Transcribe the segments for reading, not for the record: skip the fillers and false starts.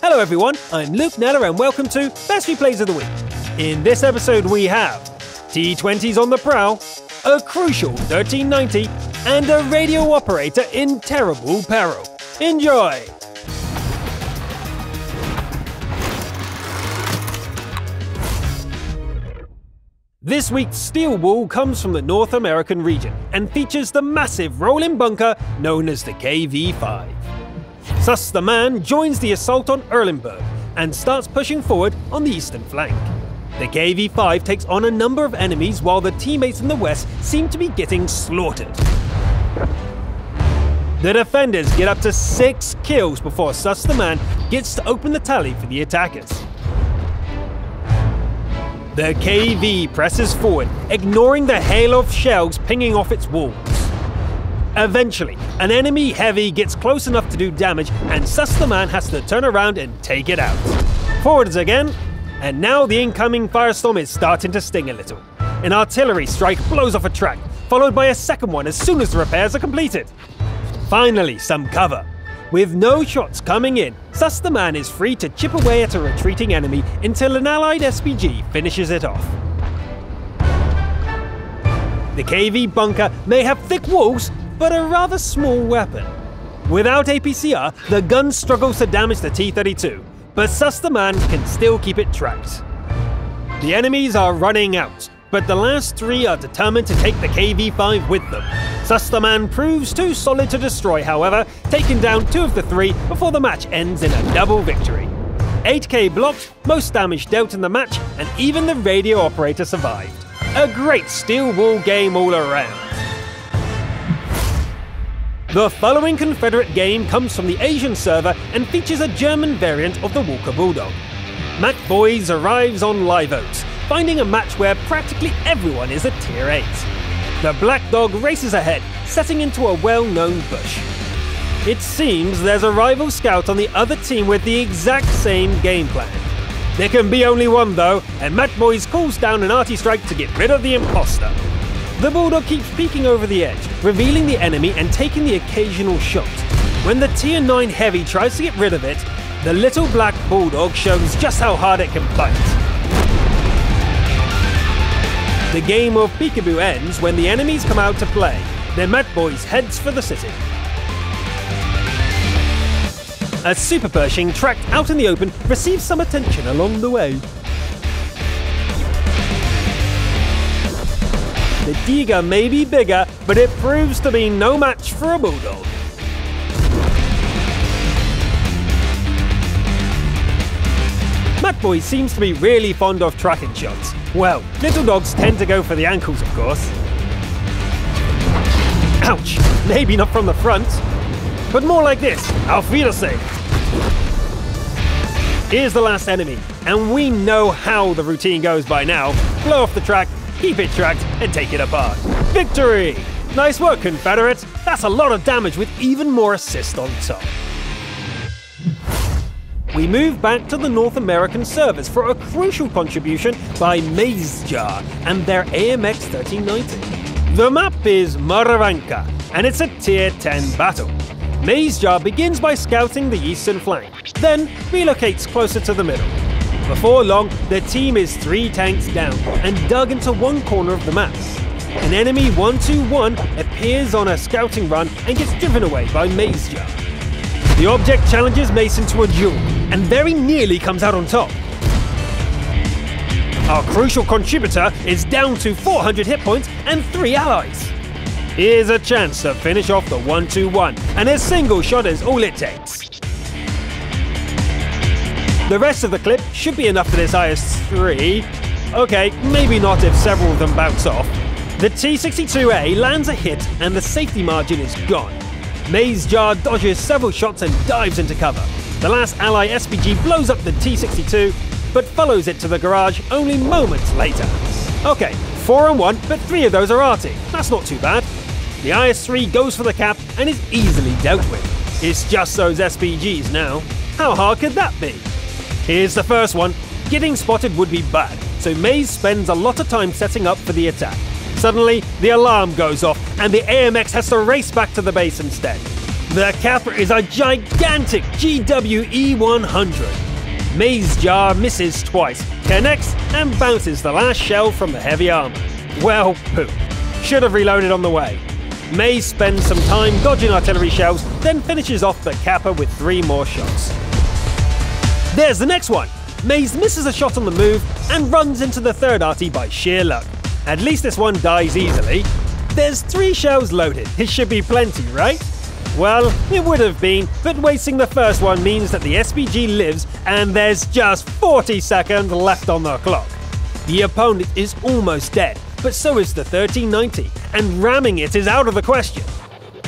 Hello everyone, I'm Luke Neller and welcome to Best Replays of the Week. In this episode we have T20s on the prowl, a crucial 1390, and a radio operator in terrible peril. Enjoy! This week's steel wool comes from the North American region and features the massive rolling bunker known as the KV-5. Sustermann joins the assault on Erlenberg and starts pushing forward on the eastern flank. The KV-5 takes on a number of enemies while the teammates in the west seem to be getting slaughtered. The defenders get up to 6 kills before Sustermann gets to open the tally for the attackers. The KV presses forward, ignoring the hail of shells pinging off its walls. Eventually, an enemy heavy gets close enough to do damage and Sustermann has to turn around and take it out. Forwards again, and now the incoming firestorm is starting to sting a little. An artillery strike blows off a track, followed by a second one as soon as the repairs are completed. Finally, some cover. With no shots coming in, Sustermann is free to chip away at a retreating enemy until an allied SPG finishes it off. The KV bunker may have thick walls, but a rather small weapon. Without APCR, the gun struggles to damage the T32, but Sustermann can still keep it trapped. The enemies are running out, but the last 3 are determined to take the KV-5 with them. Sustermann proves too solid to destroy, however, taking down 2 of the 3 before the match ends in a double victory. 8k blocked, most damage dealt in the match, and even the radio operator survived. A great steel wool game all around. The following Confederate game comes from the Asian server and features a German variant of the Walker Bulldog. MacBoys arrives on Live Oaks, finding a match where practically everyone is at Tier 8. The Black Dog races ahead, setting into a well-known bush. It seems there's a rival scout on the other team with the exact same game plan. There can be only one though, and MacBoys calls down an arti-strike to get rid of the imposter. The Bulldog keeps peeking over the edge, revealing the enemy and taking the occasional shot. When the Tier 9 Heavy tries to get rid of it, the little black Bulldog shows just how hard it can fight. The game of peekaboo ends when the enemies come out to play, their MacBoys heads for the city. A Super Pershing tracked out in the open receives some attention along the way. The Diga may be bigger, but it proves to be no match for a Bulldog. MacBoy seems to be really fond of tracking shots. Well, little dogs tend to go for the ankles, of course. Ouch! Maybe not from the front, but more like this. Auf Wiedersehen! Here's the last enemy, and we know how the routine goes by now. Blow off the track, keep it tracked, and take it apart. Victory! Nice work, Confederates! That's a lot of damage with even more assist on top. We move back to the North American servers for a crucial contribution by Mazejar and their AMX 1390. The map is Murovanka, and it's a Tier 10 battle. Mazejar begins by scouting the eastern flank, then relocates closer to the middle. Before long, their team is 3 tanks down and dug into one corner of the map. An enemy 121 appears on a scouting run and gets driven away by Mazejar. The object challenges Mason to a duel and very nearly comes out on top. Our crucial contributor is down to 400 hit points and 3 allies. Here's a chance to finish off the 121, and a single shot is all it takes. The rest of the clip should be enough for this IS-3. Okay, maybe not if several of them bounce off. The T-62A lands a hit and the safety margin is gone. Mazejar dodges several shots and dives into cover. The last ally SPG blows up the T-62, but follows it to the garage only moments later. Okay, 4 and 1, but 3 of those are arty. That's not too bad. The IS-3 goes for the cap and is easily dealt with. It's just those SPGs now. How hard could that be? Here's the first one. Getting spotted would be bad, so Maze spends a lot of time setting up for the attack. Suddenly, the alarm goes off, and the AMX has to race back to the base instead. The Kappa is a gigantic GW E100. Mazejar misses twice, connects and bounces the last shell from the heavy armor. Well, poop. Should have reloaded on the way. Maze spends some time dodging artillery shells, then finishes off the Kappa with 3 more shots. There's the next one. Maze misses a shot on the move and runs into the third arty by sheer luck. At least this one dies easily. There's 3 shells loaded. It should be plenty, right? Well, it would have been, but wasting the first one means that the SPG lives and there's just 40 seconds left on the clock. The opponent is almost dead, but so is the 1390, and ramming it is out of the question.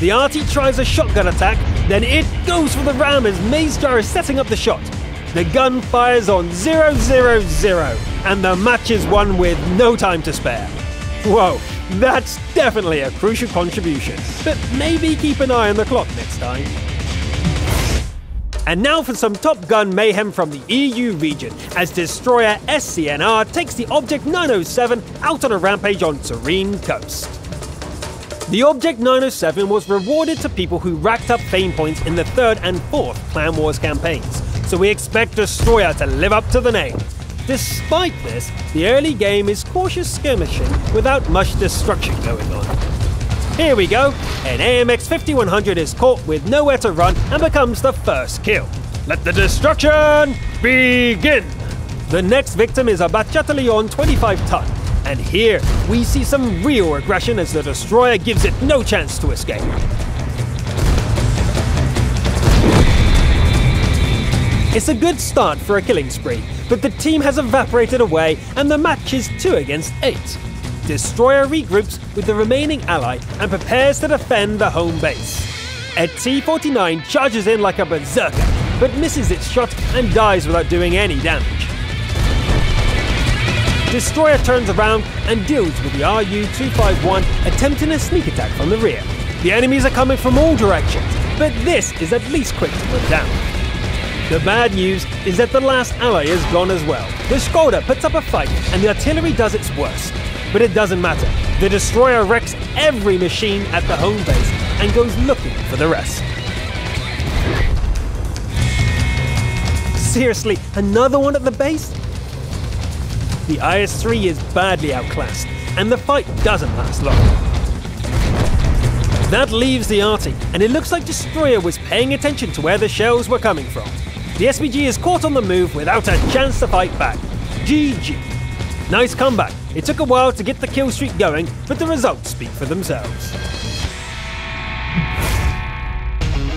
The arty tries a shotgun attack, then it goes for the ram as Mazejar is setting up the shot. The gun fires on 000, and the match is won with no time to spare. Whoa, that's definitely a crucial contribution, but maybe keep an eye on the clock next time. And now for some Top Gun mayhem from the EU region, as destroyer SCNR takes the Object 907 out on a rampage on Serene Coast. The Object 907 was rewarded to people who racked up fame points in the 3rd and 4th Clan Wars campaigns, so we expect Destroyer to live up to the name. Despite this, the early game is cautious skirmishing without much destruction going on. Here we go, an AMX 5100 is caught with nowhere to run and becomes the first kill. Let the destruction begin! The next victim is a Bat-Chatillon 25 ton, and here we see some real aggression as the Destroyer gives it no chance to escape. It's a good start for a killing spree, but the team has evaporated away and the match is 2 against 8. Destroyer regroups with the remaining ally and prepares to defend the home base. A T-49 charges in like a berserker, but misses its shot and dies without doing any damage. Destroyer turns around and deals with the RU-251, attempting a sneak attack from the rear. The enemies are coming from all directions, but this is at least quick to put down. The bad news is that the last ally is gone as well. The Skoda puts up a fight and the artillery does its worst. But it doesn't matter. The destroyer wrecks every machine at the home base and goes looking for the rest. Seriously, another one at the base? The IS-3 is badly outclassed and the fight doesn't last long. That leaves the arty, and it looks like Destroyer was paying attention to where the shells were coming from. The SPG is caught on the move without a chance to fight back. GG. Nice comeback. It took a while to get the kill streak going, but the results speak for themselves.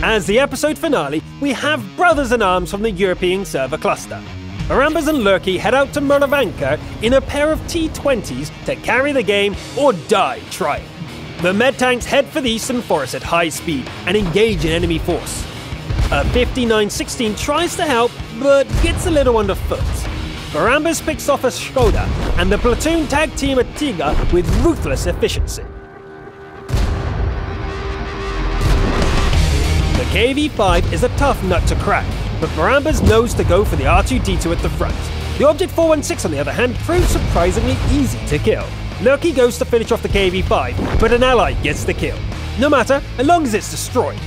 As the episode finale, we have Brothers in Arms from the European server cluster. Barambas and Lurky head out to Murovanka in a pair of T20s to carry the game or die trying. The med tanks head for the eastern forest at high speed and engage an enemy force. A 5916 tries to help, but gets a little underfoot. Barambas picks off a Skoda, and the platoon tag team a Tiga with ruthless efficiency. The KV-5 is a tough nut to crack, but Barambas knows to go for the R2-D2 at the front. The Object 416, on the other hand, proves surprisingly easy to kill. Lurky goes to finish off the KV-5, but an ally gets the kill. No matter, as long as it's destroyed.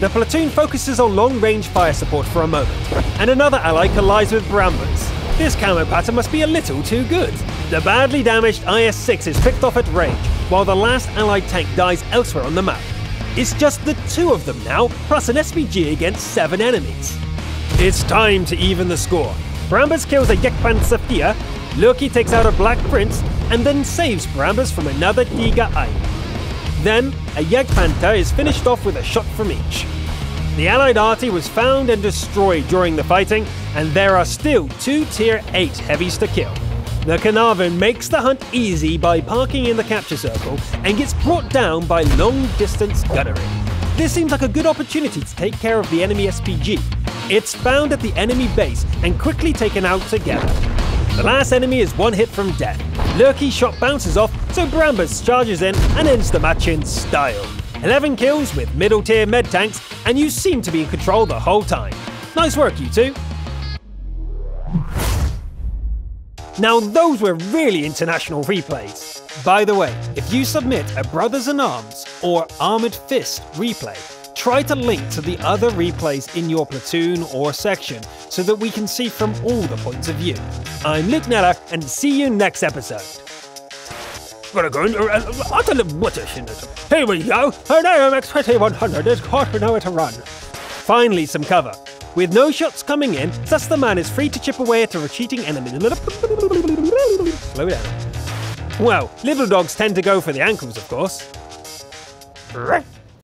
The platoon focuses on long-range fire support for a moment, and another ally collides with Barambas. This camo pattern must be a little too good. The badly damaged IS-6 is picked off at range, while the last allied tank dies elsewhere on the map. It's just the 2 of them now, plus an SPG against 7 enemies. It's time to even the score. Barambas kills a Jagdpanzer, Lurky takes out a Black Prince, and then saves Barambas from another Tiga-I. Then, a Jagdpanzer is finished off with a shot from each. The allied arty was found and destroyed during the fighting, and there are still 2 Tier 8 heavies to kill. The Carnarvon makes the hunt easy by parking in the capture circle, and gets brought down by long-distance gunnery. This seems like a good opportunity to take care of the enemy SPG. It's found at the enemy base, and quickly taken out together. The last enemy is 1 hit from death. Lurky's shot bounces off, so Barambas charges in and ends the match in style. 11 kills with middle tier med tanks, and you seem to be in control the whole time. Nice work, you two. Now those were really international replays. By the way, if you submit a Brothers in Arms or Armoured Fist replay, Try to link to the other replays in your platoon or section so that we can see from all the points of view. I'm Luke Neller, and see you next episode. Here we go, an AMX 2100 is caught with nowhere to run. Finally, some cover. With no shots coming in, Sustermann is free to chip away at a retreating enemy. Slow down. Well, little dogs tend to go for the ankles, of course.